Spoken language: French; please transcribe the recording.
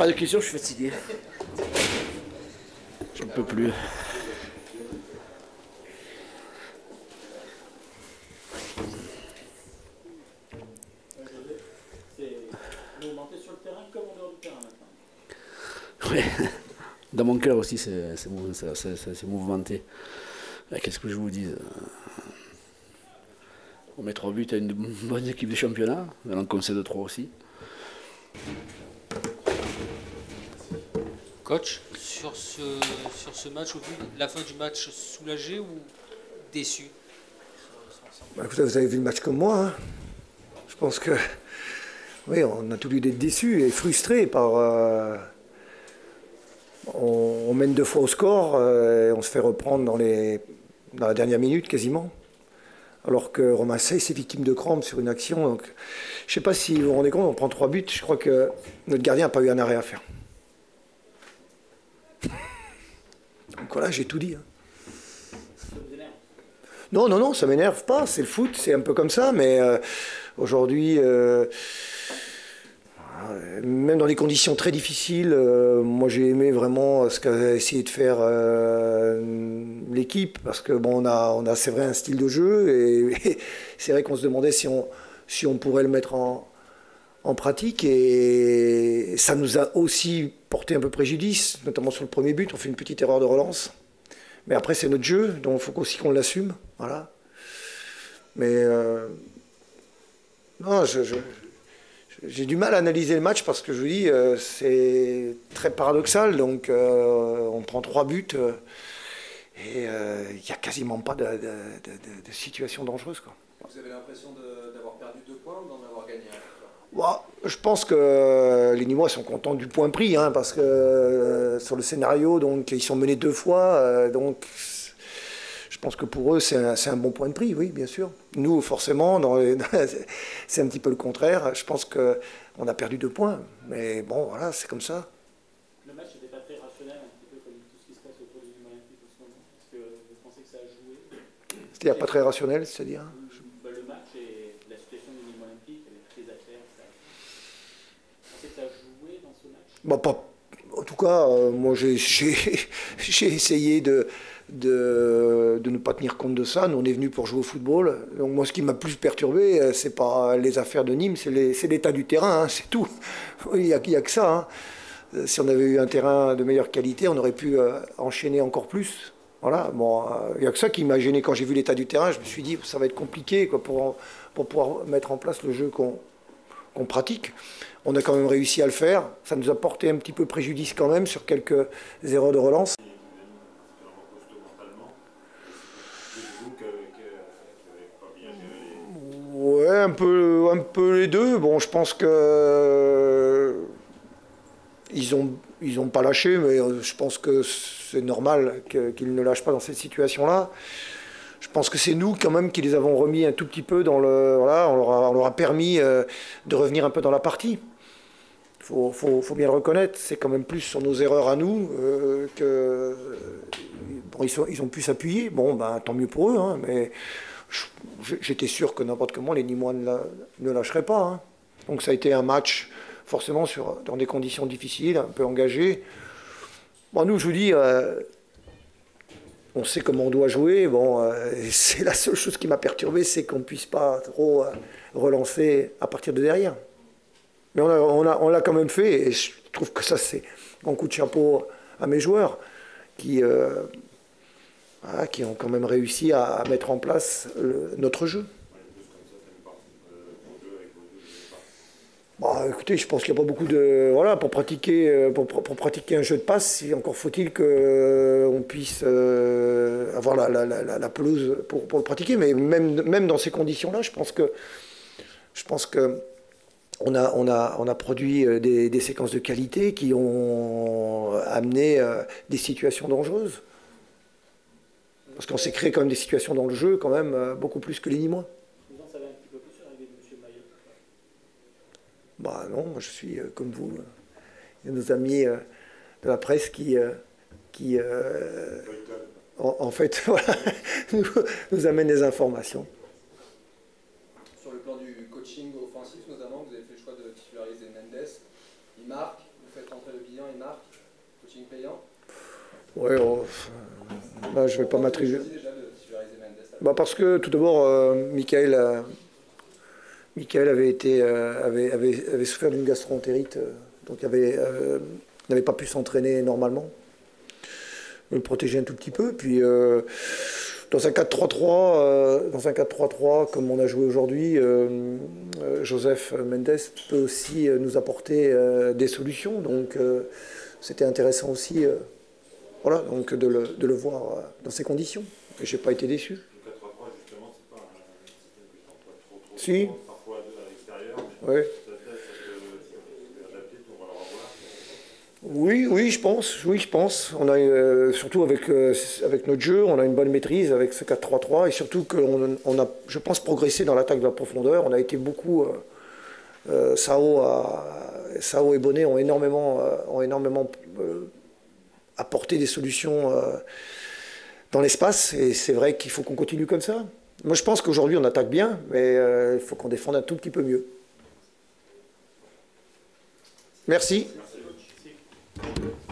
pas de question, je suis fatigué. Je ne peux plus. Vous montez sur le terrain comme en dehors du terrain maintenant. Oui, dans mon cœur aussi, c'est mouvementé. Qu'est-ce que je vous dis? On met 3 buts à une bonne équipe de championnat, mais on concède 3 aussi. Coach, sur ce match, au vu de la fin du match, soulagé ou déçu? Bah écoutez, vous avez vu le match comme moi. Hein. Je pense que, oui, on a tous lieu d'être déçus et frustrés par... on mène 2 fois au score et on se fait reprendre dans la dernière minute quasiment. Alors que Romain Sey, c'est victime de crampes sur une action. Donc, je ne sais pas si vous vous rendez compte, on prend 3 buts. Je crois que notre gardien n'a pas eu un arrêt à faire. Donc voilà, j'ai tout dit. Hein. Non, non, non, ça ne m'énerve pas. C'est le foot, c'est un peu comme ça. Mais aujourd'hui, même dans des conditions très difficiles, moi j'ai aimé vraiment ce qu'a essayé de faire l'équipe. Parce que bon, on a c'est vrai un style de jeu et c'est vrai qu'on se demandait si on pourrait le mettre en pratique, et ça nous a aussi porté un peu préjudice, notamment sur le premier but. On fait une petite erreur de relance, mais après c'est notre jeu, donc il faut aussi qu'on l'assume, voilà. Mais non, j'ai du mal à analyser le match parce que je vous dis, c'est très paradoxal. Donc on prend 3 buts et il n'y a quasiment pas de situation dangereuse, quoi. Vous avez l'impression d'avoir perdu 2 points ou d'en avoir gagné un? Ouais, je pense que les Nîmois sont contents du point pris, hein, parce que sur le scénario, donc, ils sont menés 2 fois. Donc je pense que pour eux, c'est un bon point de prix, oui, bien sûr. Nous, forcément, c'est un petit peu le contraire. Je pense qu'on a perdu 2 points. Mais bon, voilà, c'est comme ça. Le match n'était pas très rationnel, un petit peu comme tout ce qui se passe autour du Nîmes Olympique en ce moment. Est-ce que vous pensez que ça a joué? C'est-à-dire pas très rationnel, c'est-à-dire le match et la situation du Nîmes Olympique, elle est très affaire. Vous pensez que ça a joué dans ce match? Bah, pas... En tout cas, moi, j'ai essayé de ne pas tenir compte de ça. Nous, on est venus pour jouer au football. Donc moi, ce qui m'a plus perturbé, c'est pas les affaires de Nîmes, c'est l'état du terrain, hein, c'est tout. Il n'y a que ça. Hein. Si on avait eu un terrain de meilleure qualité, on aurait pu enchaîner encore plus. Voilà. Bon, il n'y a que ça qui m'a gêné. Quand j'ai vu l'état du terrain, je me suis dit, ça va être compliqué, quoi, pour pouvoir mettre en place le jeu qu'on pratique. On a quand même réussi à le faire. Ça nous a porté un petit peu préjudice quand même sur quelques erreurs de relance. Ouais, un peu les deux. Bon, je pense que ils ont pas lâché, mais je pense que c'est normal qu'ils ne lâchent pas dans cette situation-là. Je pense que c'est nous quand même qui les avons remis un tout petit peu dans le... Voilà, on leur a permis de revenir un peu dans la partie. Il faut bien le reconnaître, c'est quand même plus sur nos erreurs à nous que... Bon, ils ont pu s'appuyer, bon, ben, tant mieux pour eux, hein, mais j'étais sûr que n'importe comment les Nîmois ne lâcheraient pas. Hein. Donc ça a été un match forcément dans des conditions difficiles, un peu engagées. Bon, nous, je vous dis... on sait comment on doit jouer. Bon, c'est la seule chose qui m'a perturbé, c'est qu'on ne puisse pas trop relancer à partir de derrière. Mais on l'a quand même fait, et je trouve que ça, c'est un coup de chapeau à mes joueurs qui ont quand même réussi à mettre en place notre jeu. Bah, écoutez, je pense qu'il n'y a pas beaucoup de... Voilà, pour pratiquer un jeu de passe, encore faut-il qu'on puisse avoir la pelouse pour le pratiquer. Mais même dans ces conditions-là, je pense que on a produit des séquences de qualité qui ont amené des situations dangereuses. Parce qu'on s'est créé quand même des situations dans le jeu, quand même, beaucoup plus que les Nîmois. Bah non, moi je suis comme vous. Il y a nos amis de la presse qui en fait, voilà, nous amènent des informations. Sur le plan du coaching offensif notamment, vous avez fait le choix de titulariser Mendes. Il marque, vous faites rentrer Bernard, coaching payant? Oui, là, je ne vais pas m'attribuer. Bah parce que tout d'abord, Michael avait souffert d'une gastroentérite, donc n'avait pas pu s'entraîner normalement. Il le protégeait un tout petit peu. Puis dans un 4-3-3, comme on a joué aujourd'hui, Joseph Mendes peut aussi nous apporter des solutions. Donc c'était intéressant aussi voilà, donc de le voir dans ces conditions. Et je n'ai pas été déçu. Le 4-3-3, justement, c'est pas un système que parfois à l'extérieur, mais ouais. Oui, je pense. On a, surtout avec notre jeu, on a une bonne maîtrise avec ce 4-3-3 et surtout qu'on a, je pense, progressé dans l'attaque de la profondeur. On a été beaucoup... Sao et Bonnet ont énormément, apporté des solutions dans l'espace et c'est vrai qu'il faut qu'on continue comme ça. Moi, je pense qu'aujourd'hui, on attaque bien, mais il faut qu'on défende un tout petit peu mieux. Merci. Thank you.